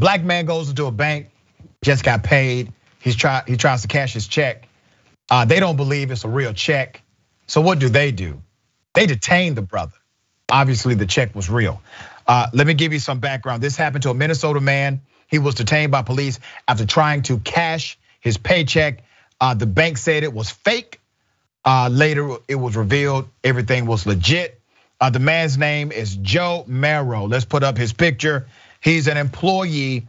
Black man goes into a bank, just got paid. He tries to cash his check. They don't believe it's a real check. So what do? They detain the brother. Obviously, the check was real. Let me give you some background. This happened to a Minnesota man. He was detained by police after trying to cash his paycheck. The bank said it was fake. Later, it was revealed everything was legit. The man's name is Joe Morrow. Let's put up his picture. He's an employee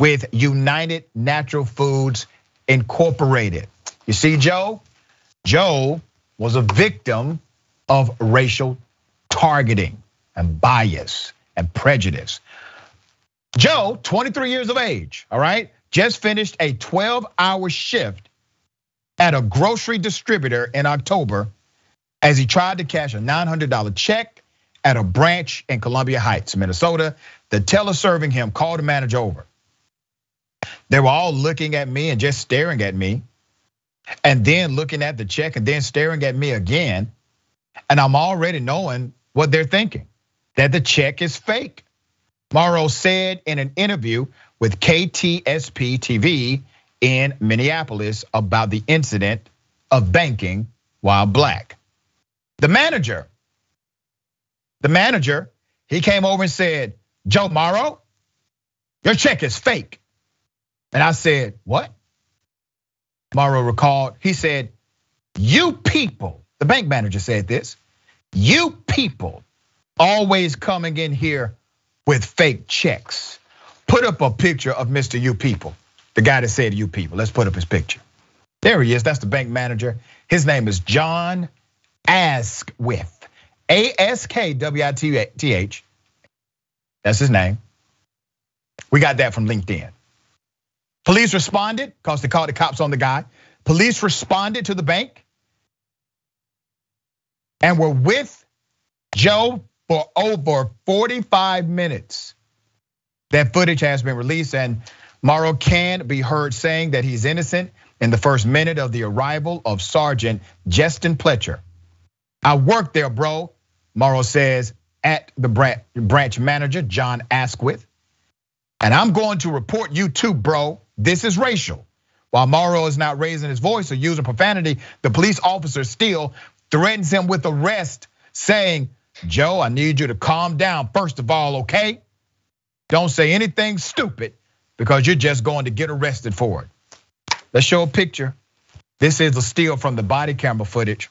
with United Natural Foods Incorporated. You see, Joe was a victim of racial targeting and bias and prejudice. Joe, 23 years of age, all right, just finished a 12-hour shift at a grocery distributor in October as he tried to cash a $900 check at a branch in Columbia Heights, Minnesota. The teller serving him called the manager over. They were all looking at me and just staring at me, and then looking at the check and then staring at me again. And I'm already knowing what they're thinking, that the check is fake. Morrow said in an interview with KTSP TV in Minneapolis about the incident of banking while black. The manager, he came over and said, "Joe Morrow, your check is fake." And I said, "What?" Morrow recalled, he said, "You people," the bank manager said this, "you people always coming in here with fake checks." Put up a picture of Mr. You People, the guy that said you people. Let's put up his picture. There he is, that's the bank manager. His name is John Askwith, Askwith. That's his name. We got that from LinkedIn. Police responded, because they called the cops on the guy. Police responded to the bank and were with Joe for over 45 minutes. That footage has been released, and Morrow can be heard saying that he's innocent in the first minute of the arrival of Sergeant Justin Pletcher. "I worked there, bro," Morrow says at the branch manager, John Askwith. "And I'm going to report you too, bro. This is racial." While Morrow is not raising his voice or using profanity, the police officer still threatens him with arrest, saying, "Joe, I need you to calm down first of all, okay? Don't say anything stupid because you're just going to get arrested for it." Let's show a picture. This is a steal from the body camera footage,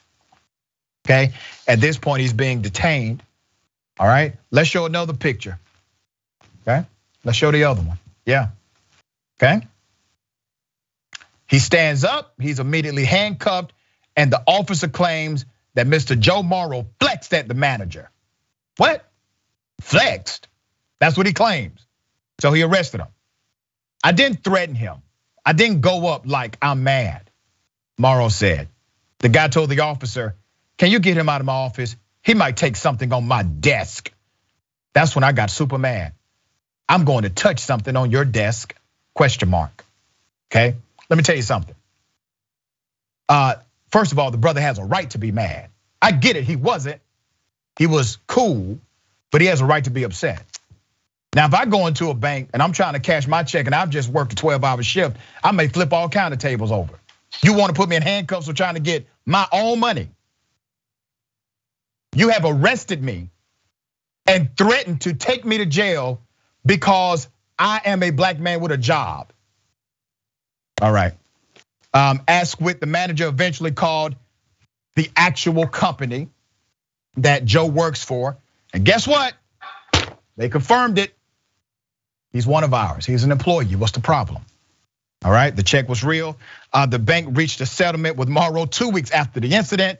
okay? At this point, he's being detained, all right? Let's show another picture, okay? Let's show the other one, yeah, okay? He stands up, he's immediately handcuffed, and the officer claims that Mr. Joe Morrow flexed at the manager. What? Flexed? That's what he claims. So he arrested him. "I didn't threaten him. I didn't go up like I'm mad," Morrow said. The guy told the officer, "Can you get him out of my office? He might take something on my desk." "That's when I got super mad. I'm going to touch something on your desk, ? Okay, let me tell you something. First of all, the brother has a right to be mad. I get it, he was cool, but he has a right to be upset. Now, if I go into a bank and I'm trying to cash my check and I've just worked a 12-hour shift, I may flip all kind of tables over. You want to put me in handcuffs for trying to get my own money? You have arrested me and threatened to take me to jail because I am a black man with a job." All right. Askwith, the manager, eventually called the actual company that Joe works for. And guess what? They confirmed it. He's one of ours. He's an employee. What's the problem? All right. The check was real. The bank reached a settlement with Morrow 2 weeks after the incident.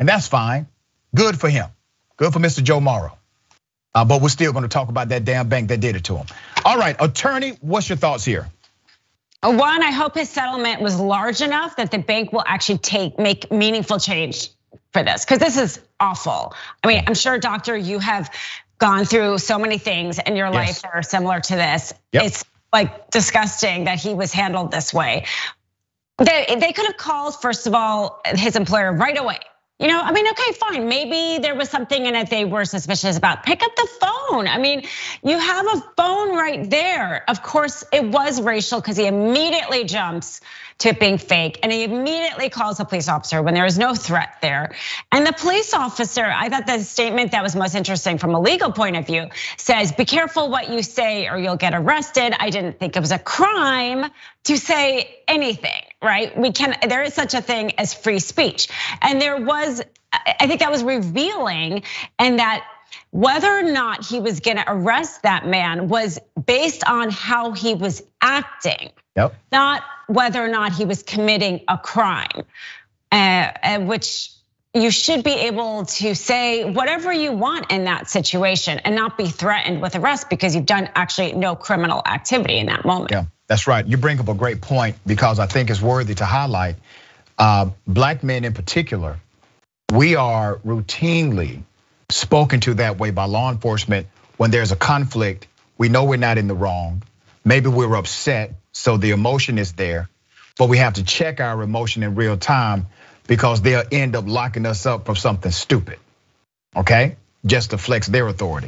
And that's fine. Good for him. Good for Mr. Joe Morrow. But we're still going to talk about that damn bank that did it to him. All right, attorney, what's your thoughts here? One, I hope his settlement was large enough that the bank will actually make meaningful change for this, because this is awful. I mean, I'm sure, doctor, you have gone through so many things in your life that are similar to this. Yep. It's like disgusting that he was handled this way. They could have called, first of all, his employer right away. I mean, okay, fine. Maybe there was something in it they were suspicious about. Pick up the phone. I mean, you have a phone right there. Of course, it was racial because he immediately jumps to it being fake and he immediately calls a police officer when there is no threat there. And the police officer, I thought the statement that was most interesting from a legal point of view says, be careful what you say or you'll get arrested. I didn't think it was a crime to say anything, right? There is such a thing as free speech. And there was, I think that was revealing, and that whether or not he was gonna arrest that man was based on how he was acting. Yep. Not whether or not he was committing a crime, which you should be able to say whatever you want in that situation and not be threatened with arrest because you've done actually no criminal activity in that moment. Yeah, that's right. You bring up a great point because I think it's worthy to highlight. Black men in particular, we are routinely spoken to that way by law enforcement. When there's a conflict, we know we're not in the wrong. Maybe we're upset, so the emotion is there, but we have to check our emotion in real time because they'll end up locking us up for something stupid, okay? Just to flex their authority.